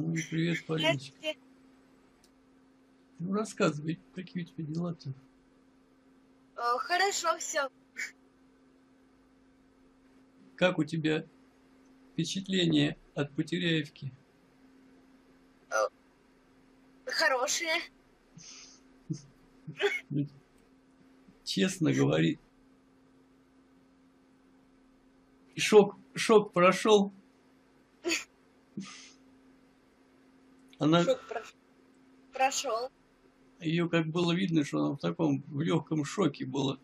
Ну и привет, Полиночка. Ну рассказывай, какие у тебя дела-то? Хорошо, все. Как у тебя впечатление от Потеряевки? Хорошие. Честно говори. Шок прошел. Она... Шок прошел. Ее как было видно, что она в таком в легком шоке была.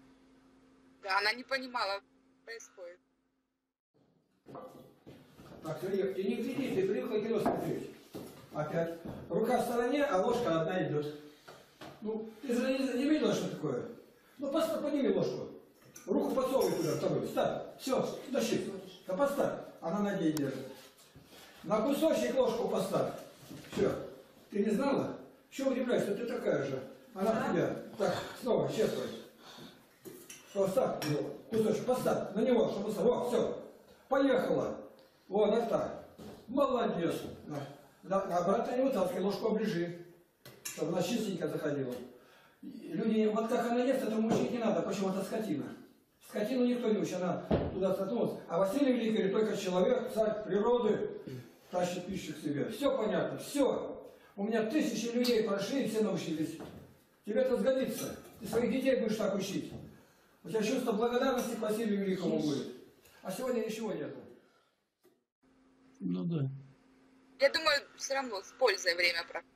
Да, она не понимала, что происходит. Так, Серег, ты не введи, ты привыкла кино смотреть. Опять. Рука в стороне, а ложка одна идет. Ну, ты же не видела, что такое? Ну, просто подними ложку. Руку подсовывай туда, вторую. Ставь. Все, тащи. Да поставь. Она на ней держит. На кусочек ложку поставь. Все. Ты не знала? Чего удивляешься? Ты такая же. Она в тебя. Так, снова, чествуй. Поставь его. Кусочек поставь. На него, чтобы поставь. Во, все. Поехала. Вот, так так. Молодец. На обратно не вытаскивай, ложку оближи. Чтобы она чистенько заходила. Люди, вот как она ест, это мучить не надо. Почему? Это скотина. Скотину никто не учит, она туда сотнулась. А Василий Великий говорит, только человек, царь природы, тащит пищу к себе. Все понятно, все. У меня тысячи людей прошли, и все научились. Тебе это сгодится. Ты своих детей будешь так учить. У тебя чувство благодарности к Василию Великому будет. А сегодня ничего нету. Ну да. Я думаю, все равно с пользой время проходит.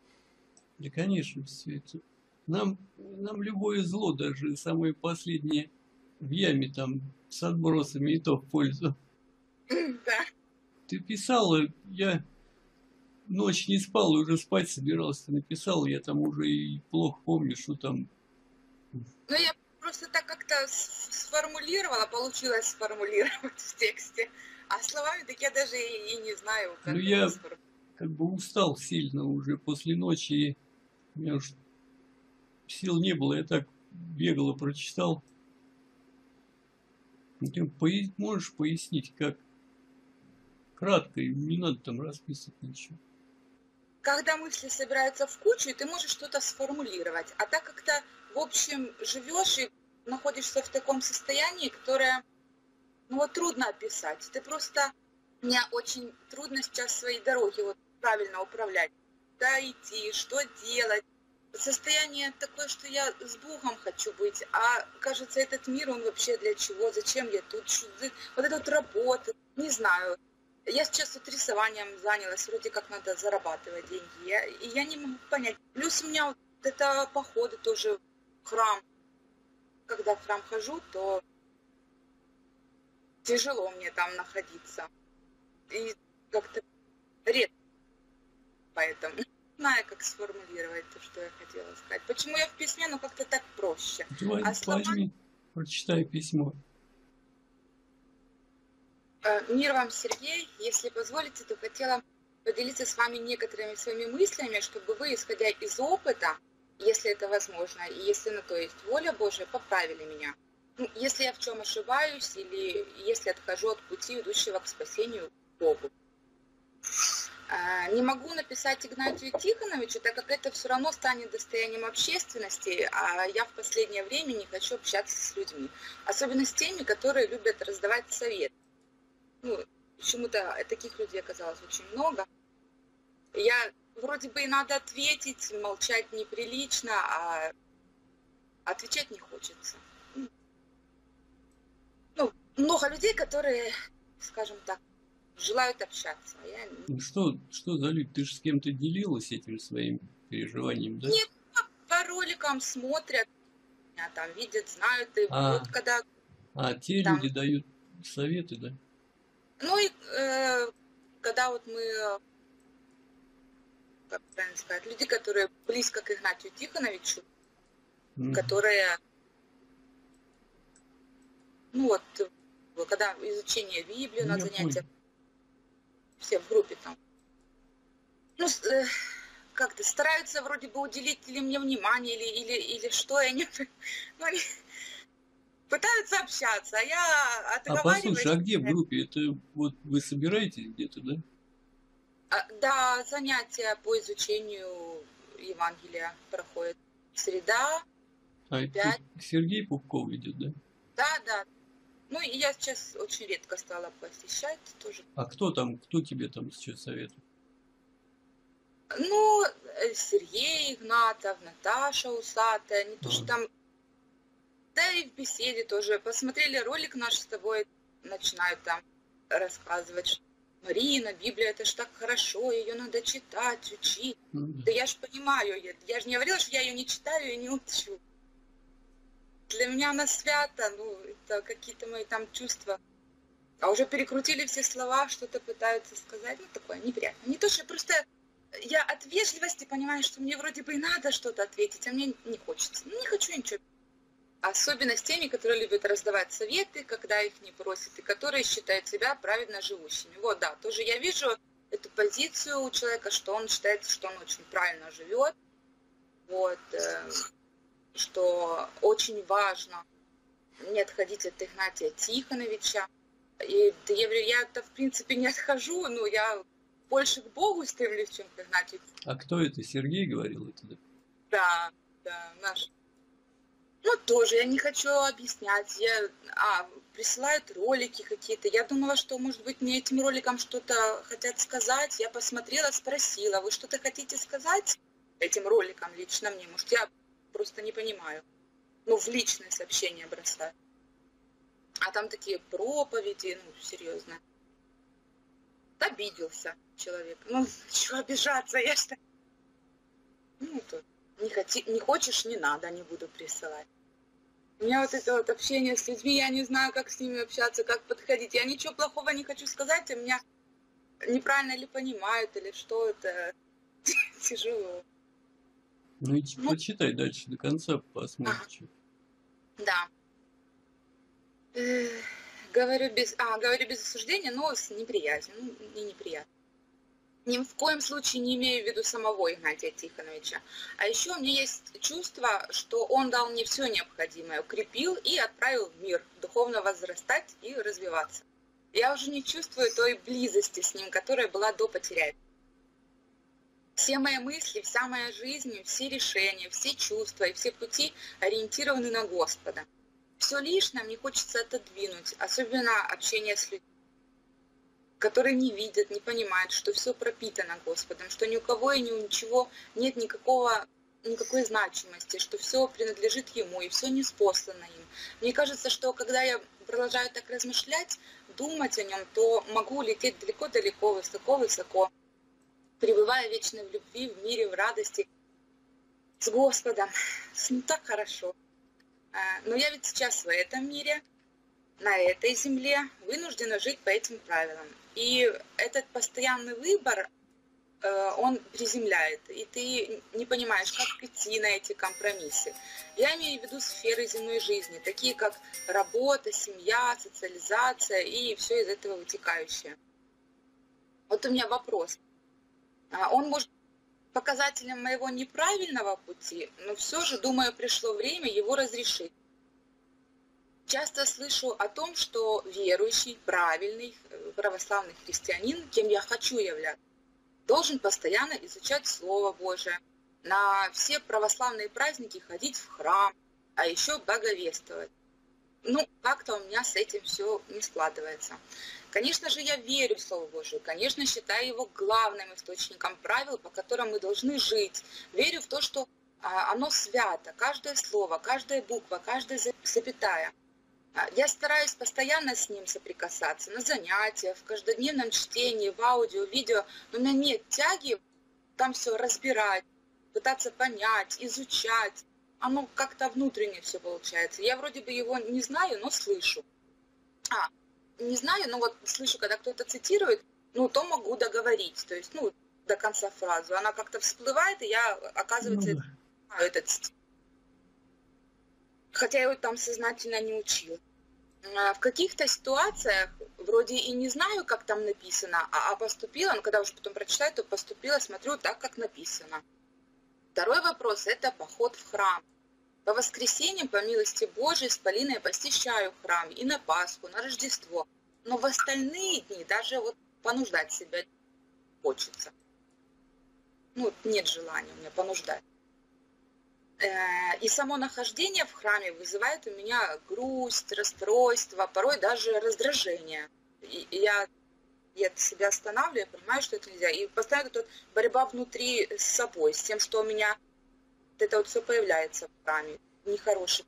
Да, конечно, все это. Нам любое зло, даже самое последнее, в яме там с отбросами, и то в пользу. Да. Ты писала, я ночь не спал, уже спать собирался, написал, я там уже и плохо помню, что там. Ну, я просто так как-то сформулировала, получилось сформулировать в тексте, а словами так я даже и не знаю. Как ну, я как бы устал сильно уже после ночи, и у меня уж сил не было, я так бегало прочитал. Ты можешь пояснить, как? Кратко, не надо там расписывать ничего. Когда мысли собираются в кучу, ты можешь что-то сформулировать. А так как ты, в общем, живешь и находишься в таком состоянии, которое, ну вот, трудно описать. Ты просто... У меня очень трудно сейчас свои дороги вот правильно управлять. Куда идти, что делать. Состояние такое, что я с Богом хочу быть, а кажется, этот мир, он вообще для чего, зачем я тут, вот эта вот работа, не знаю. Я сейчас вот рисованием занялась, вроде как надо зарабатывать деньги, и я не могу понять. Плюс у меня вот это походы тоже в храм. Когда в храм хожу, то тяжело мне там находиться. И как-то редко, поэтому... знаю, как сформулировать то, что я хотела сказать. Почему я в письме, но как-то так проще. Давай, а слова... Возьми, прочитай письмо. Мир вам, Сергей. Если позволите, то хотела поделиться с вами некоторыми своими мыслями, чтобы вы, исходя из опыта, если это возможно, и если на то есть воля Божия, поправили меня. Ну, если я в чем ошибаюсь, или если отхожу от пути, идущего к спасению Богу. Не могу написать Игнатию Тихоновичу, так как это все равно станет достоянием общественности, а я в последнее время не хочу общаться с людьми. Особенно с теми, которые любят раздавать совет. Ну, почему-то таких людей оказалось очень много. Я вроде бы и надо ответить, молчать неприлично, а отвечать не хочется. Ну, много людей, которые, скажем так, желают общаться. Я... Ну, что за люди? Ты же с кем-то делилась этим своим переживанием, да? Нет, по роликам смотрят, меня там видят, знают. И вот когда... те там... люди дают советы, да? Ну и когда вот мы, как правильно сказать, люди, которые близко к Игнатию Тихоновичу, которые, ну вот, когда изучение Библии на занятиях, все в группе там, ну, как-то стараются вроде бы уделить или мне внимание, или что, и они, ну, они пытаются общаться, а я отговариваюсь. А послушай, а где в группе? Это вот вы собираетесь где-то, да? Да, занятия по изучению Евангелия проходят. Среда. А опять. Сергей Пупков ведет, да? Да, да. Ну, и я сейчас очень редко стала посещать тоже. А кто там, кто тебе там сейчас советует? Ну, Сергей Игнатов, Наташа Усатая, не то, что там... Да и в беседе тоже. Посмотрели ролик наш с тобой, начинают там рассказывать, что Марина, Библия, это ж так хорошо, ее надо читать, учить. Да я ж понимаю, я же не говорила, что я ее не читаю и не учу. Для меня она свята, ну, это какие-то мои там чувства. А уже перекрутили все слова, что-то пытаются сказать, ну, такое неприятно. Не то, что просто... Я от вежливости понимаю, что мне вроде бы и надо что-то ответить, а мне не хочется. Ну, не хочу ничего. Особенно с теми, которые любят раздавать советы, когда их не просят, и которые считают себя праведно живущими. Вот, да, тоже я вижу эту позицию у человека, что он считает, что он очень правильно живет, вот, что очень важно не отходить от Игнатия Тихоновича. И я-то, в принципе, не отхожу, но я... больше к Богу стремлюсь, чем к Игнатию. А кто это? Сергей говорил это? Да, да, наш. Ну, тоже я не хочу объяснять. Присылают ролики какие-то. Я думала, что, может быть, мне этим роликом что-то хотят сказать. Я посмотрела, спросила, вы что-то хотите сказать этим роликом лично мне? Может, я просто не понимаю. Ну, в личное сообщение бросаю. А там такие проповеди, ну, серьезно. Обиделся человек. Ну, чего обижаться, я что? Ну, тут не хочешь, не надо, не буду присылать. У меня вот это вот общение с людьми, я не знаю, как с ними общаться, как подходить. Я ничего плохого не хочу сказать, а меня неправильно ли понимают, или что это тяжело. Ну, и почитай дальше, до конца посмотрим. Да. Говорю без осуждения, но с неприязнью. Ну, не неприятно. Ни в коем случае не имею в виду самого Игнатия Тихоновича. А еще у меня есть чувство, что он дал мне все необходимое, укрепил и отправил в мир, духовно возрастать и развиваться. Я уже не чувствую той близости с ним, которая была до потери. Все мои мысли, вся моя жизнь, все решения, все чувства и все пути ориентированы на Господа. Все лишнее мне хочется отодвинуть, особенно общение с людьми, которые не видят, не понимают, что все пропитано Господом, что ни у кого и ни у ничего нет никакой значимости, что все принадлежит Ему и все ниспослано им. Мне кажется, что когда я продолжаю так размышлять, думать о Нем, то могу лететь далеко-далеко, высоко-высоко, пребывая вечно в любви, в мире, в радости с Господом. Ну, так хорошо. Но я ведь сейчас в этом мире, на этой земле, вынуждена жить по этим правилам. И этот постоянный выбор, он приземляет, и ты не понимаешь, как идти на эти компромиссы. Я имею в виду сферы земной жизни, такие как работа, семья, социализация и все из этого вытекающее. Вот у меня вопрос. Он может... показателем моего неправильного пути, но все же, думаю, пришло время его разрешить. Часто слышу о том, что верующий, правильный, православный христианин, кем я хочу являться, должен постоянно изучать Слово Божие, на все православные праздники ходить в храм, а еще благовествовать. Ну, как-то у меня с этим все не складывается. Конечно же, я верю в Слово Божие, конечно, считаю его главным источником правил, по которым мы должны жить. Верю в то, что оно свято, каждое слово, каждая буква, каждая запятая. Я стараюсь постоянно с ним соприкасаться, на занятиях, в каждодневном чтении, в аудио, видео, но у меня нет тяги там все разбирать, пытаться понять, изучать. Оно как-то внутренне все получается. Я вроде бы его не знаю, но слышу. Не знаю, но вот слышу, когда кто-то цитирует, ну, то могу договорить, то есть, ну, до конца фразу. Она как-то всплывает, и я, оказывается, знаю этот стих. Хотя я его там сознательно не учила. В каких-то ситуациях вроде и не знаю, как там написано, а поступила, ну, когда уже потом прочитаю, то поступила, смотрю так, как написано. Второй вопрос – это поход в храм. По воскресеньям, по милости Божией, с Полиной посещаю храм и на Пасху, на Рождество. Но в остальные дни даже вот понуждать себя хочется. Ну, нет желания у меня понуждать. И само нахождение в храме вызывает у меня грусть, расстройство, порой даже раздражение. И я себя останавливаю, я понимаю, что это нельзя. И постоянно тут борьба внутри с собой, с тем, что у меня это вот все появляется в храме, нехорошие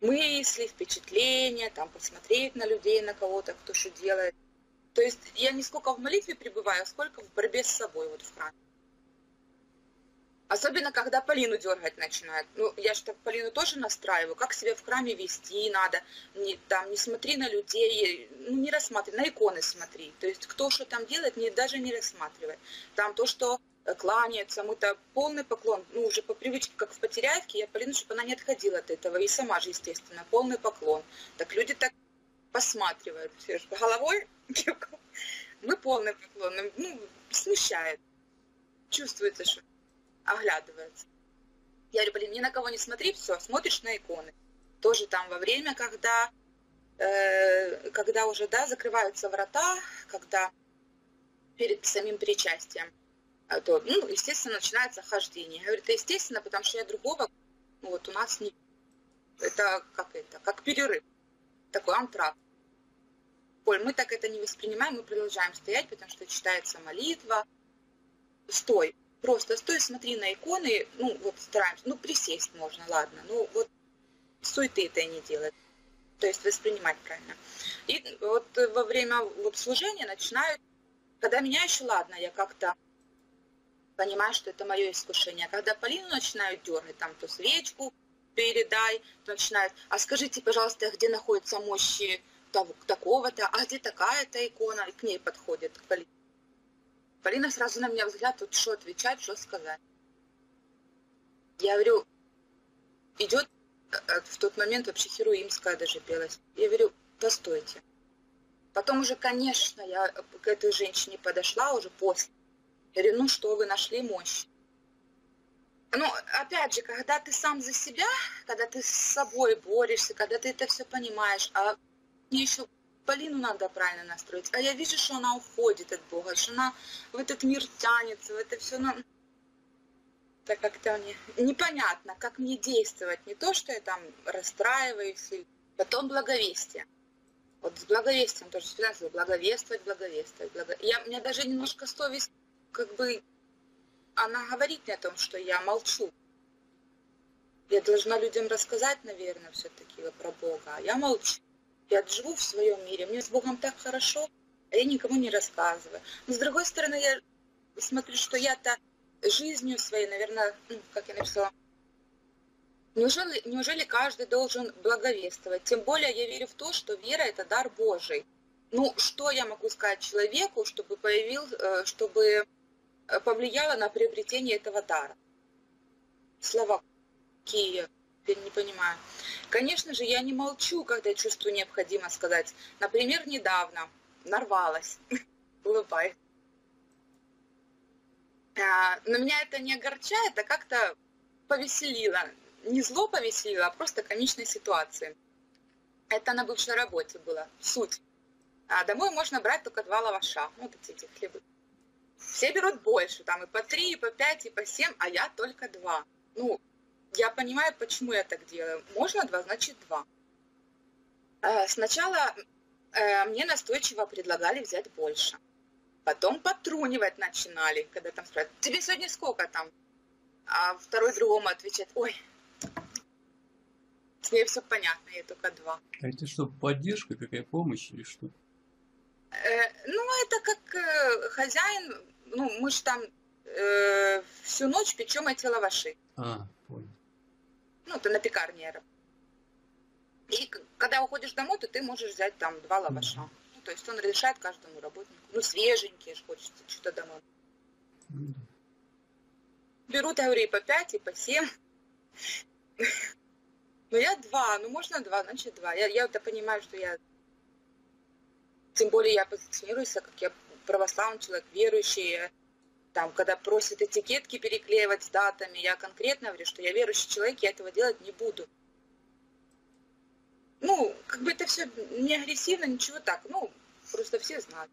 мысли, впечатления, там, посмотреть на людей, на кого-то, кто что делает. То есть я не сколько в молитве пребываю, а сколько в борьбе с собой вот в храме. Особенно, когда Полину дергать начинает. Ну, я же так Полину тоже настраиваю, как себя в храме вести надо. Не смотри на людей, ну, не рассматривай, на иконы смотри. То есть кто что там делает, даже не рассматривай. Там то, что кланяются, мы-то полный поклон. Ну, уже по привычке, как в Потеряевке, я Полину, чтобы она не отходила от этого. И сама же, естественно, полный поклон. Так люди так посматривают. Головой мы полный поклон. Ну, смущает. Чувствуется, что... оглядывается. Я говорю, блин, ни на кого не смотри, все, смотришь на иконы. Тоже там во время, когда уже, да, закрываются врата, когда перед самим причастием, то, ну, естественно, начинается хождение. Я говорю, это естественно, потому что я другого, ну, вот у нас не... это, как перерыв, такой антракт. Коль, мы так это не воспринимаем, мы продолжаем стоять, потому что читается молитва. Стой. Просто стой, смотри на иконы, ну, вот стараемся, ну, присесть можно, ладно, ну, вот суеты-то не делать, то есть воспринимать правильно. И вот во время вот служения начинают, когда меня еще, ладно, я как-то понимаю, что это мое искушение, когда Полину начинают дергать, там, то свечку передай, то начинают, а скажите, пожалуйста, где находятся мощи такого-то, а где такая-то икона, и к ней подходит, к Полине. Полина сразу на меня взгляд, вот что отвечать, что сказать. Я говорю, идет в тот момент вообще Херуимская даже пелась. Я говорю, да стойте. Потом уже, конечно, я к этой женщине подошла уже после. Я говорю, ну что, вы нашли мощь. Ну, опять же, когда ты сам за себя, когда ты с собой борешься, когда ты это все понимаешь, а мне еще... Полину надо правильно настроить, а я вижу, что она уходит от Бога, что она в этот мир тянется, в это все, ну, так как-то мне непонятно, как мне действовать, не то, что я там расстраиваюсь, и... потом благовестие, вот с благовестием тоже всегда благовествовать, мне даже немножко совесть, как бы, она говорит мне о том, что я молчу, я должна людям рассказать, наверное, все-таки про Бога, а я молчу. Я живу в своем мире, мне с Богом так хорошо, а я никому не рассказываю. Но с другой стороны, я смотрю, что я-то жизнью своей, наверное, как я написала, неужели каждый должен благовествовать? Тем более я верю в то, что вера – это дар Божий. Ну, что я могу сказать человеку, чтобы повлияло на приобретение этого дара? Слова какие? Не понимаю. Конечно же, я не молчу, когда чувствую необходимо сказать. Например, недавно нарвалась, улыбаюсь. Но меня это не огорчает, а как-то повеселило. Не зло повеселило, а просто конечной ситуации. Это на бывшей работе было. Суть. А домой можно брать только 2 лаваша. Вот эти хлебы. Все берут больше, там и по 3, и по 5, и по 7, а я только 2. Ну, я понимаю, почему я так делаю. Можно 2, значит 2. Сначала мне настойчиво предлагали взять больше. Потом потрунивать начинали, когда там спрашивают, тебе сегодня сколько там? А второй другому отвечает, ой, с ней все понятно, я только 2. А это что, поддержка, какая помощь или что? Ну, это как хозяин, ну, мы же там всю ночь печем эти лаваши. Понял. Ну, это на пекарне я работаю. И когда уходишь домой, то ты можешь взять там 2 лаваша. Ну, то есть он разрешает каждому работнику. Ну, свеженькие же хочется, что-то домой. Берут, я говорю, и по 5, и по 7. Ну, я 2. Ну, можно 2, значит 2. Я-то понимаю, что я... Тем более я позиционируюсь, как я православный человек, верующий. Там, когда просят этикетки переклеивать с датами, я конкретно говорю, что я верующий человек, я этого делать не буду. Ну, как бы это все не агрессивно, ничего так, ну, просто все знают.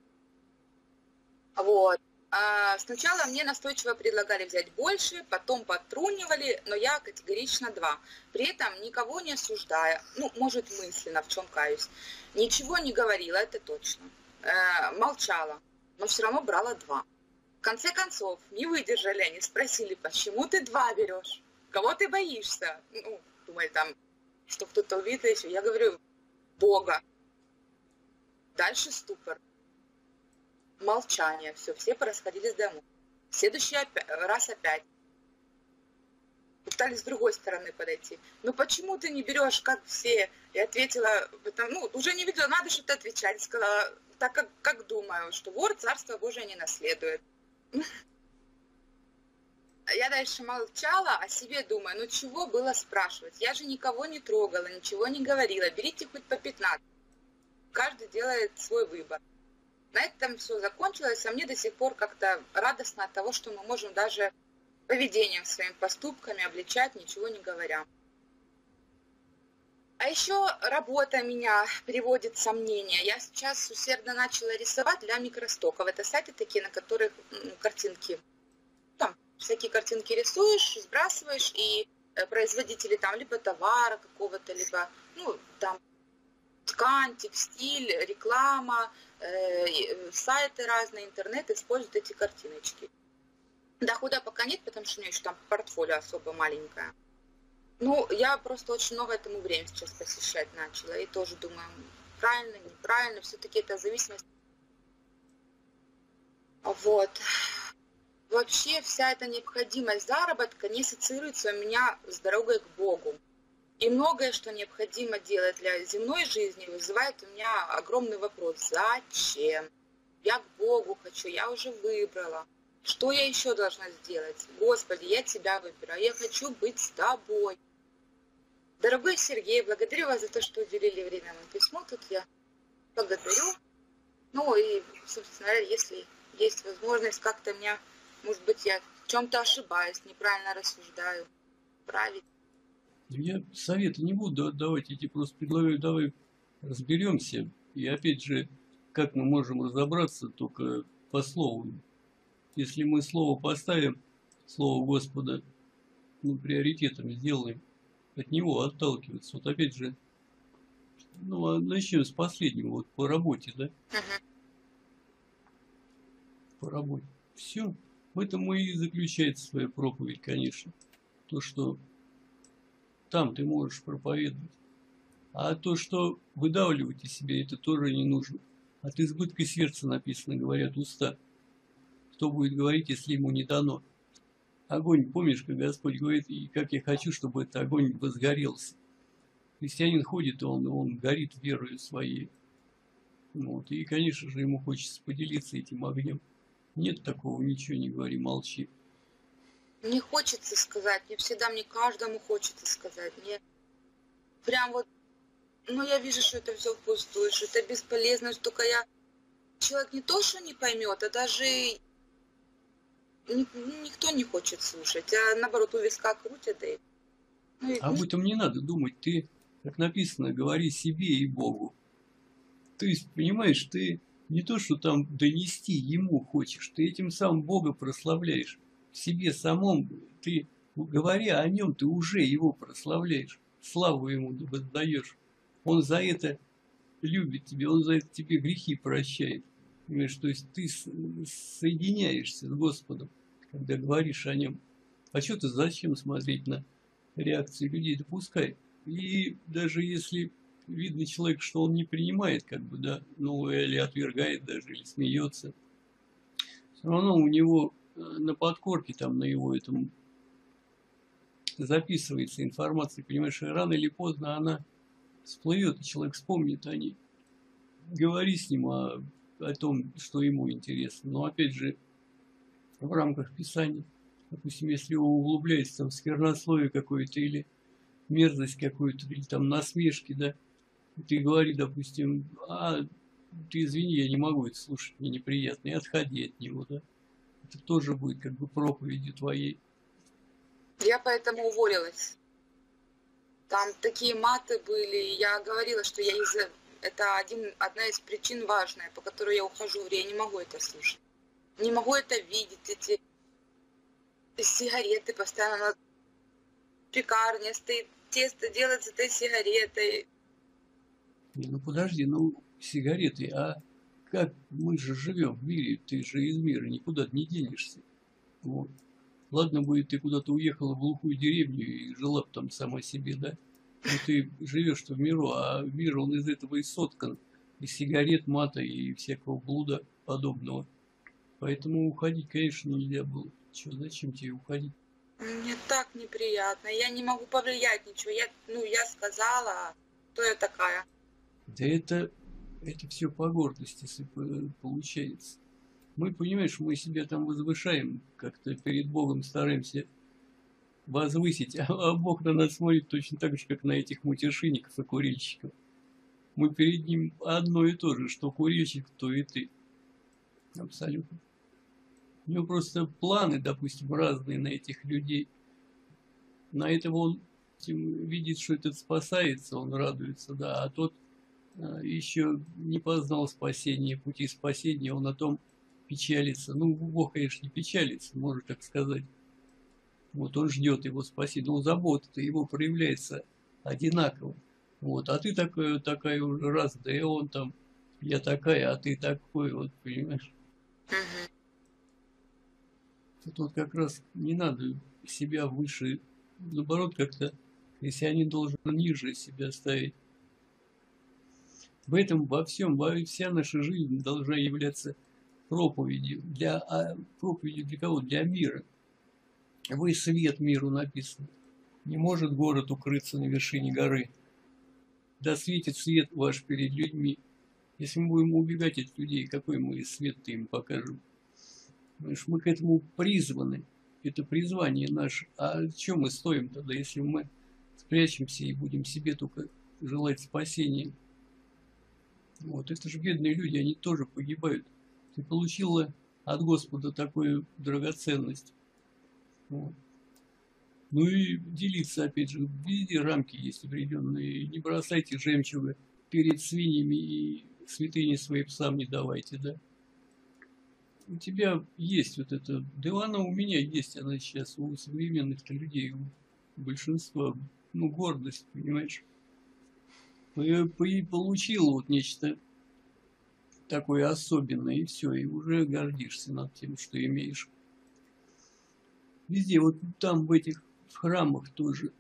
Вот. А сначала мне настойчиво предлагали взять больше, потом подтрунивали, но я категорично 2. При этом никого не осуждая, ну, может, мысленно, в чем каюсь. Ничего не говорила, это точно. Молчала, но все равно брала 2. В конце концов, не выдержали они, спросили, почему ты 2 берешь? Кого ты боишься? Ну, думали там, что кто-то увидит еще. Я говорю, Бога. Дальше ступор. Молчание, все порасходились домой. В следующий раз опять. Пытались с другой стороны подойти. Ну почему ты не берешь, как все? Я ответила, ну, уже не видела, надо что-то отвечать. Сказала, так как думаю, что вор Царство Божие не наследует. Я дальше молчала, о себе думаю, ну чего было спрашивать? Я же никого не трогала, ничего не говорила. Берите хоть по 15. Каждый делает свой выбор. На этом все закончилось, а мне до сих пор как-то радостно от того, что мы можем даже поведением, своими поступками обличать, ничего не говоря. А еще работа меня приводит в сомнение. Я сейчас усердно начала рисовать для микростоков. Это сайты такие, на которых картинки. Там всякие картинки рисуешь, сбрасываешь, и производители там либо товара какого-то, либо, ну, там, ткань, текстиль, реклама, сайты разные, интернет используют эти картиночки. Дохода пока нет, потому что у меня еще там портфолио особо маленькое. Ну, я просто очень много этому времени сейчас посвящать начала. И тоже думаю, правильно, неправильно, все-таки это зависимость. Вот. Вообще вся эта необходимость заработка не ассоциируется у меня с дорогой к Богу. И многое, что необходимо делать для земной жизни, вызывает у меня огромный вопрос. Зачем? Я к Богу хочу, я уже выбрала. Что я еще должна сделать? Господи, я Тебя выбираю, я хочу быть с Тобой. Дорогой Сергей, благодарю вас за то, что уделили время моему письму. Тут я благодарю. Ну и, собственно, если есть возможность как-то меня, может быть, я в чем-то ошибаюсь, неправильно рассуждаю, править. Я советы не буду отдавать, я тебе просто предлагаю, давай разберемся. И опять же, как мы можем разобраться, только по слову. Если мы слово поставим, слово Господа, ну, приоритетом сделаем, от него отталкиваться. Вот опять же, ну, а начнем с последнего, вот по работе, да? По работе. Все. В этом и заключается своя проповедь, конечно. То, что там ты можешь проповедовать. А то, что выдавливать из себя, это тоже не нужно. От избытка сердца написано, говорят, уста. Кто будет говорить, если ему не дано? Огонь, помнишь, как Господь говорит, и как я хочу, чтобы этот огонь возгорелся. Христианин ходит, он горит верою своей. Вот. И, конечно же, ему хочется поделиться этим огнем. Нет такого, ничего не говори, молчи. Мне хочется сказать, мне каждому хочется сказать. Мне прям вот, ну я вижу, что это все впустую, что это бесполезно, что только я... Человек не то, что не поймет, а даже никто не хочет слушать, а наоборот у виска крутят. И... Ну, об этом не надо думать, ты, как написано, говори себе и Богу. То есть, понимаешь, ты не то, что там донести ему хочешь, ты этим самым Бога прославляешь. В себе самом, ты, говоря о нем, ты уже его прославляешь, славу ему воздаешь. Он за это любит тебя, он за это тебе грехи прощает. Понимаешь, то есть ты соединяешься с Господом, когда говоришь о нем. А что ты зачем смотреть на реакции людей? Да пускай. И даже если видно человек, что он не принимает, как бы, да, ну, или отвергает даже, или смеется, все равно у него... на подкорке там, на его этом записывается информация, понимаешь, и рано или поздно она всплывет, человек вспомнит о ней. Говори с ним о том, что ему интересно. Но опять же, в рамках Писания, допустим, если он углубляется там, в сквернословие какое-то или мерзость какую-то, или там насмешки, да, ты говори, допустим, ты извини, я не могу это слушать, мне неприятно, и отходи от него, да. Это тоже будет как бы проповедью твоей. Я поэтому уволилась. Там такие маты были. Я говорила, что я из-за... Это одна из причин важная, по которой я ухожу. Я не могу это слушать. не могу это видеть, эти сигареты постоянно. Пекарня стоит, тесто делается этой сигаретой. Не, ну подожди, ну сигареты, а как мы же живем в мире, ты же из мира никуда не денешься. Вот. Ладно бы ты куда-то уехала в глухую деревню и жила бы там сама себе, да? Но ты живешь-то в миру, а мир он из этого и соткан, из сигарет, мата и всякого блуда подобного. Поэтому уходить, конечно, нельзя было. Чё, зачем тебе уходить? Мне так неприятно, я не могу повлиять ничего. Я сказала, кто я такая. Да это все по гордости получается. Мы, понимаешь, мы себя там возвышаем, как-то перед Богом стараемся возвысить, а Бог на нас смотрит точно так же, как на этих мутишинников и курильщиков. Мы перед ним одно и то же, что курильщик, то и ты. Абсолютно. У него просто планы, допустим, разные на этих людей. На этого он видит, что этот спасается, он радуется, да, а тот еще не познал спасения, пути спасения, он о том печалится. Ну, Бог, конечно, не печалится, можно так сказать. Вот он ждет его спасения, но забота-то его проявляется одинаково. Вот, а ты такая уже раз, да и он там, я такая, а ты такой, вот, понимаешь? Тут вот как раз не надо себя выше, наоборот, как-то христианин должен ниже себя ставить. В этом во всем, вся наша жизнь должна являться проповедью. Проповедью для кого? Для мира. Вы свет миру написано. Не может город укрыться на вершине горы. Да светит свет ваш перед людьми. Если мы будем убегать от людей, какой мы свет-то им покажем? Понимаешь, мы к этому призваны, это призвание наше. А чем мы стоим тогда, если мы спрячемся и будем себе только желать спасения? Вот, это же бедные люди, они тоже погибают. Ты получила от Господа такую драгоценность. Вот. Ну и делиться, опять же, везде рамки есть определенные. Не бросайте жемчуга перед свиньями и святыни свои псам не давайте, да? У тебя есть вот это, да она у меня есть, она сейчас у современных людей, у большинства, ну, гордость, понимаешь? И получил вот нечто такое особенное, и все, и уже гордишься над тем, что имеешь. Везде, вот там в этих храмах тоже,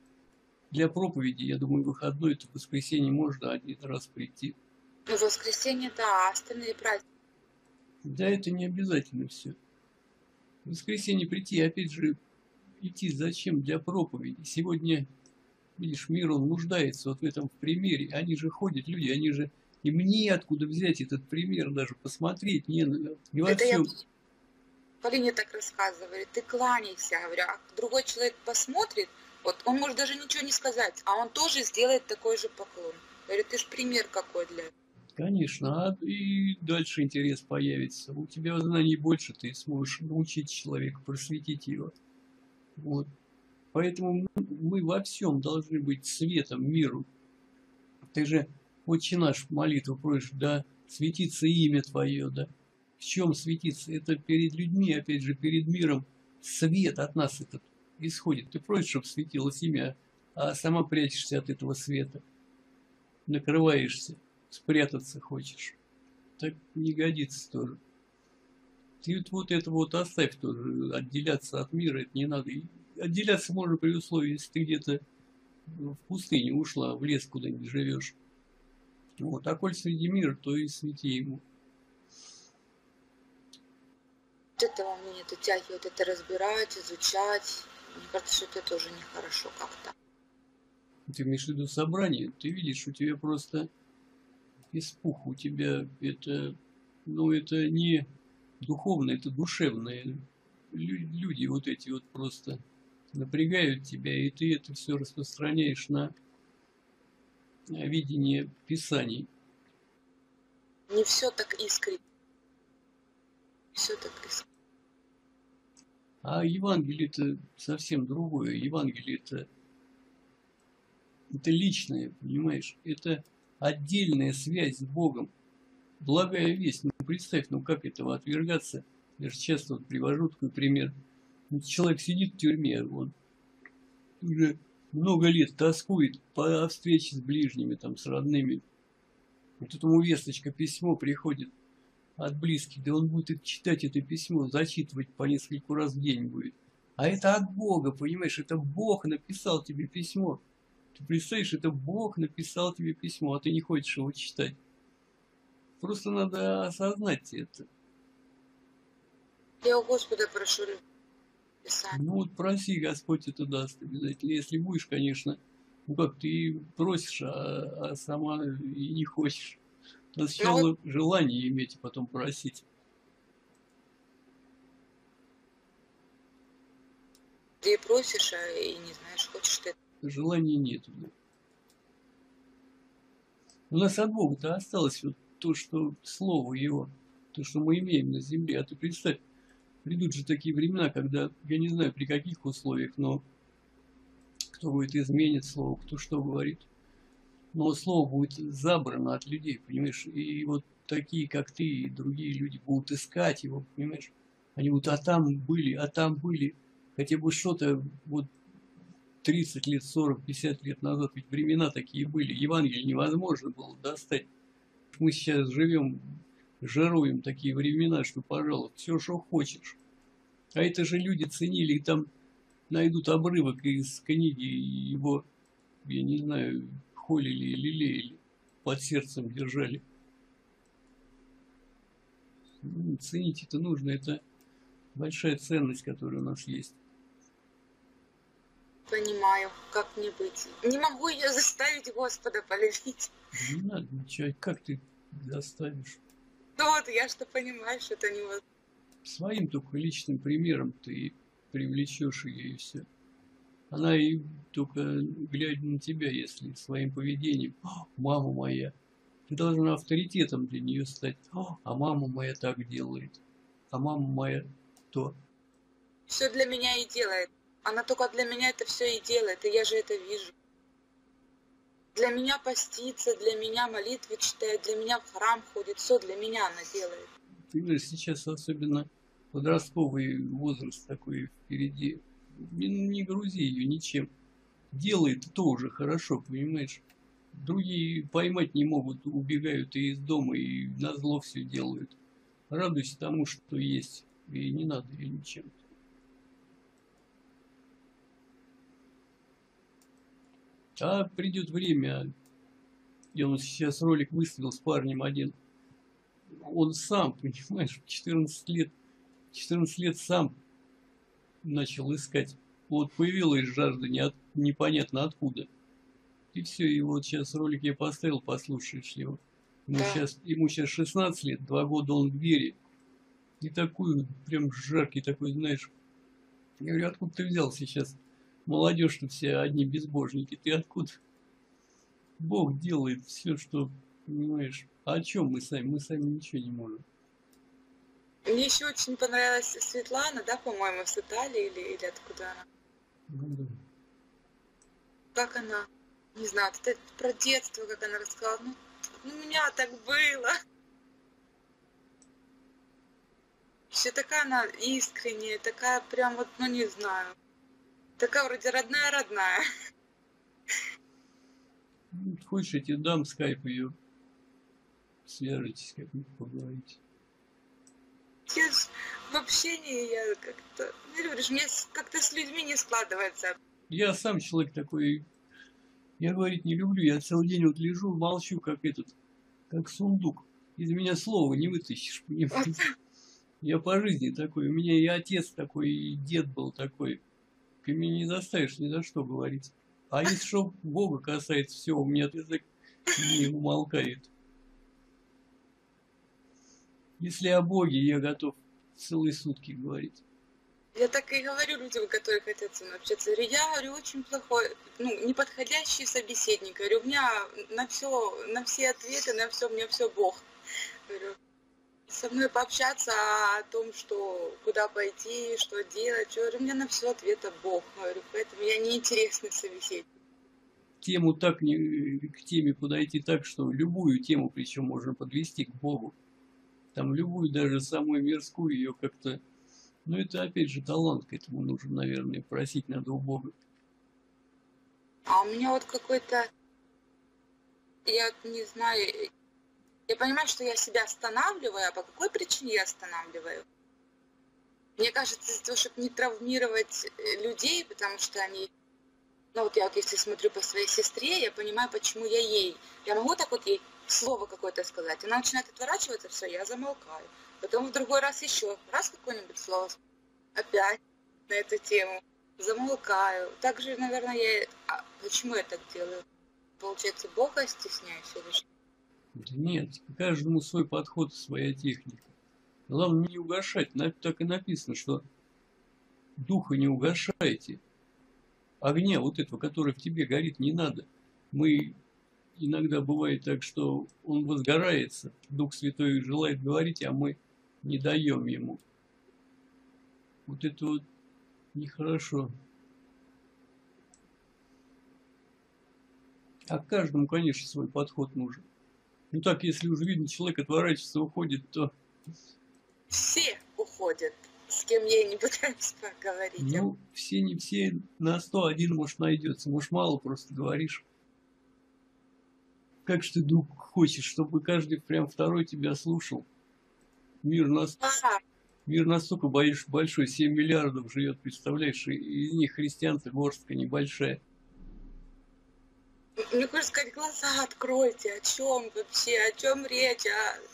для проповеди, я думаю, выходной, это в воскресенье можно один раз прийти. Ну, в воскресенье, да, остальные праздники. Да, это не обязательно все. В воскресенье прийти, опять же, идти зачем? Для проповеди. Сегодня, видишь, мир, он нуждается вот в этом примере. Они же ходят, люди, они же... И мне откуда взять этот пример даже, посмотреть, не во всем. Это я Полине так рассказывали, ты кланяйся, говорю, а другой человек посмотрит, вот он может даже ничего не сказать, а он тоже сделает такой же поклон. Говорю, ты же пример какой для... Конечно, и дальше интерес появится. У тебя знаний больше, ты сможешь научить человека, просветить его. Вот. Поэтому мы во всем должны быть светом миру. Ты же «Отче наш» молитву просишь, да, светится имя твое, да. В чем светится? Это перед людьми, опять же, перед миром. Свет от нас этот исходит. Ты просишь, чтобы светилось имя, а сама прячешься от этого света. Накрываешься. Спрятаться хочешь. Так не годится тоже. Ты вот это вот оставь тоже. Отделяться от мира это не надо. И отделяться можно при условии, если ты где-то в пустыне ушла, в лес куда-нибудь живешь. Вот. А коль среди мира, то и свети ему. Вот этого мне нет тяги, вот это разбирать, изучать. Мне кажется, что это тоже нехорошо как-то. Ты имеешь в виду собрание? Ты видишь, у тебя просто... испух у тебя, это, ну, это не духовное, это душевное. Люди вот эти вот просто напрягают тебя, и ты это все распространяешь на видение Писаний. Не все так искренне. Все так искренне. А Евангелие-то совсем другое. Евангелие-то это личное, понимаешь? Это отдельная связь с Богом, благая весть. Ну, представь, ну как этого отвергаться? Я же часто вот привожу такой пример. Человек сидит в тюрьме, он уже много лет тоскует по встрече с ближними, там, с родными. Вот этому весточка, письмо приходит от близких, да он будет читать это письмо, зачитывать по нескольку раз в день будет. А это от Бога, понимаешь, это Бог написал тебе письмо. Ты представляешь, это Бог написал тебе письмо, а ты не хочешь его читать. Просто надо осознать это. Я у Господа прошу писать. Ну вот проси, Господь это даст обязательно. Если будешь, конечно, ну как ты просишь, а сама и не хочешь. Надо сначала желание иметь, а потом просить. Ты просишь, а и не знаешь, хочешь ты. Желания нет. У нас от Бога-то осталось вот то, что слово его, то, что мы имеем на земле. А ты представь, придут же такие времена, когда, я не знаю при каких условиях, но кто будет изменить слово, кто что говорит. Но слово будет забрано от людей, понимаешь? И вот такие, как ты, и другие люди будут искать его, понимаешь? Они будут, а там были, хотя бы что-то вот 30 лет, 40, 50 лет назад, ведь времена такие были. Евангелие невозможно было достать. Мы сейчас живем, жаруем такие времена, что, пожалуйста, все, что хочешь. А это же люди ценили, там найдут обрывок из книги, его, я не знаю, холили и лелеяли, под сердцем держали. Ну, ценить это нужно, это большая ценность, которая у нас есть. Понимаю, как мне быть. Не могу ее заставить Господа полюбить. Не надо, ничего. Как ты заставишь? Ну вот, я что понимаю, что это невозможно. Своим только личным примером ты привлечешь ее и все. Она и только глядя на тебя, если своим поведением. Мама моя. Ты должна авторитетом для нее стать. А мама моя так делает. А мама моя то. Все для меня и делает. Она только для меня это все и делает, и я же это вижу. Для меня постится, для меня молитвы читает, для меня в храм ходит, все для меня она делает. Ты сейчас особенно подростковый возраст такой впереди. Не грузи ее ничем. Делает тоже хорошо, понимаешь? Другие поймать не могут, убегают и из дома, и назло все делают. Радуйся тому, что есть, и не надо ее ничем. А придет время, я вот сейчас ролик выставил с парнем один, он сам, понимаешь, 14 лет сам начал искать. Вот появилась жажда непонятно откуда. И все, и вот сейчас ролик я поставил, послушаешь его. Ему сейчас 16 лет, 2 года он в вере. И такой, прям жаркий такой, знаешь. Я говорю, откуда ты взял сейчас? Молодежь-то все одни безбожники. Ты откуда? Бог делает все, что, понимаешь. А о чем мы сами? Мы сами ничего не можем. Мне еще очень понравилась Светлана, да, по-моему, с Италии или откуда она? Да. Как она? Не знаю, это про детство, как она рассказала. Ну, у меня так было. Все такая она искренняя, такая прям вот, ну, не знаю. Такая вроде родная-родная. Ну, хочешь, я тебе дам скайп ее. Свяжитесь, как-нибудь поговорите. Я же в общении, я как-то... Говоришь, мне как-то с людьми не складывается. Я сам человек такой... Я говорить не люблю, я целый день вот лежу, молчу, как этот... Как сундук. Из меня слова не вытащишь, понимаешь? Я по жизни такой. У меня и отец такой, и дед был такой. Ты меня не заставишь ни за что говорить. А если что Бога касается, все, у меня язык не умолкает. Если о Боге, я готов целые сутки говорить. Я так и говорю людям, которые хотят со мной общаться. Я говорю, очень плохой, ну, неподходящий собеседник. Говорю, у меня на все, на все ответы, на все, мне все Бог. Говорю, со мной пообщаться о том, что куда пойти, что делать. Я говорю, у меня на все ответа Бог. Я говорю, поэтому я неинтересный собеседник. Тему так, к теме подойти так, что любую тему, причем можно подвести к Богу. там любую, даже самую мирскую, ее как-то... Ну, это, опять же, талант к этому нужен, наверное, просить надо у Бога. А у меня вот какой-то... Я не знаю... Я понимаю, что я себя останавливаю, а по какой причине я останавливаю? Мне кажется, из-за того, чтобы не травмировать людей, потому что они... Ну, вот я вот если смотрю по своей сестре, я понимаю, почему я ей. Я могу так вот ей слово какое-то сказать. Она начинает отворачиваться, все, я замолкаю. Потом в другой раз еще раз какое-нибудь слово. Опять на эту тему. Замолкаю. Также, наверное, я... А почему я так делаю? Получается, Бога стесняюсь или что? Нет, каждому свой подход, своя техника. Главное не угашать. Так и написано, что духа не угашайте. Огня вот этого, который в тебе горит, не надо. Мы иногда бывает так, что он возгорается, Дух Святой желает говорить, а мы не даем ему. Вот это вот нехорошо. А каждому, конечно, свой подход нужен. Ну так, если уже видно, человек отворачивается, уходит, то... Все уходят, с кем я не пытаюсь поговорить. Ну, все не все, на 101, может, найдется, может, мало просто говоришь. Как же ты, Дух, хочешь, чтобы каждый прям второй тебя слушал? Мир, мир настолько большой, 7 миллиардов живет, представляешь, из них христианцы горстка небольшая. Мне хочется сказать, глаза откройте, о чем вообще, о чем речь,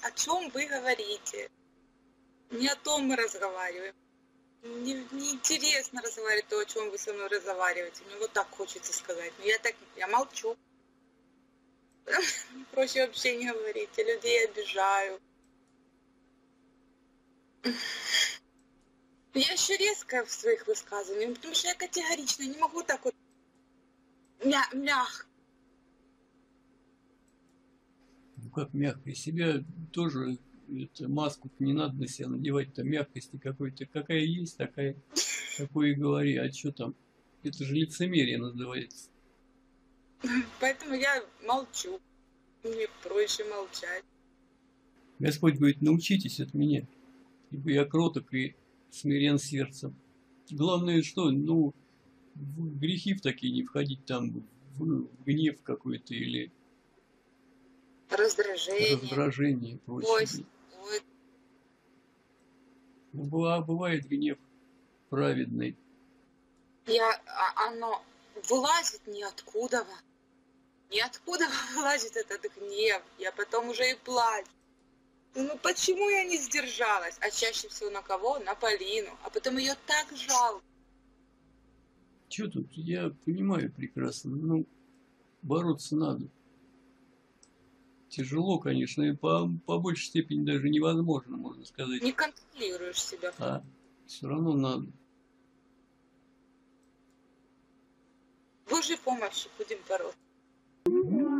о чем вы говорите. Не о том мы разговариваем. Неинтересно разговаривать то, о чем вы со мной разговариваете. Мне вот так хочется сказать. Но я так, я молчу. Проще вообще не говорить. Я людей обижаю. Я еще резкая в своих высказываниях, потому что я категорична, не могу так вот мягко. Ну как мягко? И себя тоже... маску не надо на себя надевать, там мягкости какой-то, какая есть, такая, такой и говори, а что там, это же лицемерие называется. Поэтому я молчу, мне проще молчать. Господь говорит, научитесь от меня, ибо я кроток и смирен сердцем. Главное, что, ну, в грехи в такие не входить, там, в гнев какой-то или... Раздражение и прочее. Бывает гнев праведный. Оно вылазит ниоткуда. Ниоткуда вылазит этот гнев. Я потом уже и плачу. Ну почему я не сдержалась? А чаще всего на кого? На Полину. А потом ее так жалко. Че тут? Я понимаю прекрасно. Ну, бороться надо. Тяжело, конечно, и по большей степени даже невозможно, можно сказать. Не контролируешь себя. А, все равно надо. Божьей помощи будем бороться.